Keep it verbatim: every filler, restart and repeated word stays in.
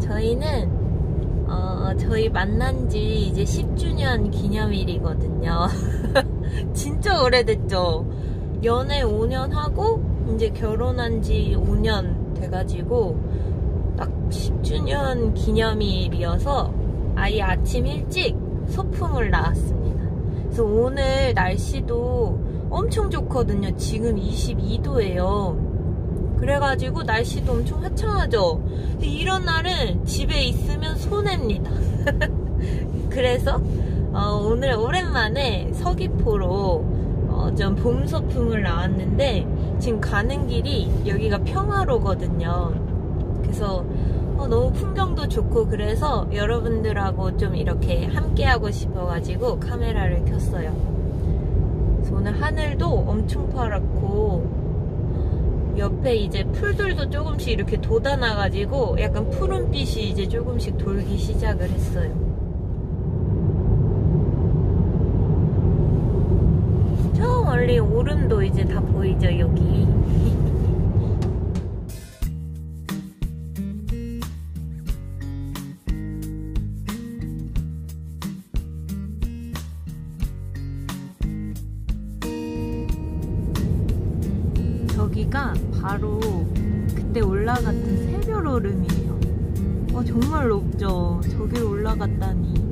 저희는 어, 저희 만난 지 이제 십 주년 기념일이거든요. 진짜 오래됐죠. 연애 오 년 하고 이제 결혼한 지 오 년 돼가지고 딱 십 주년 기념일이어서 아예 아침 일찍 소풍을 나왔습니다. 그래서 오늘 날씨도 엄청 좋거든요. 지금 이십이 도예요. 그래가지고 날씨도 엄청 화창하죠. 이런 날은 집에 있으면 손해입니다. 그래서 어, 오늘 오랜만에 서귀포로 어, 좀 봄 소풍을 나왔는데, 지금 가는 길이 여기가 평화로거든요. 그래서 어, 너무 풍경도 좋고, 그래서 여러분들하고 좀 이렇게 함께하고 싶어가지고 카메라를 켰어요. 그래서 오늘 하늘도 엄청 파랗고, 옆에 이제 풀들도 조금씩 이렇게 돋아나가지고 약간 푸른빛이 이제 조금씩 돌기 시작을 했어요. 저 멀리 오름도 이제 다 보이죠, 여기. 여기가 바로 그때 올라갔던 새별오름이에요. 어, 정말 높죠? 저길 올라갔다니.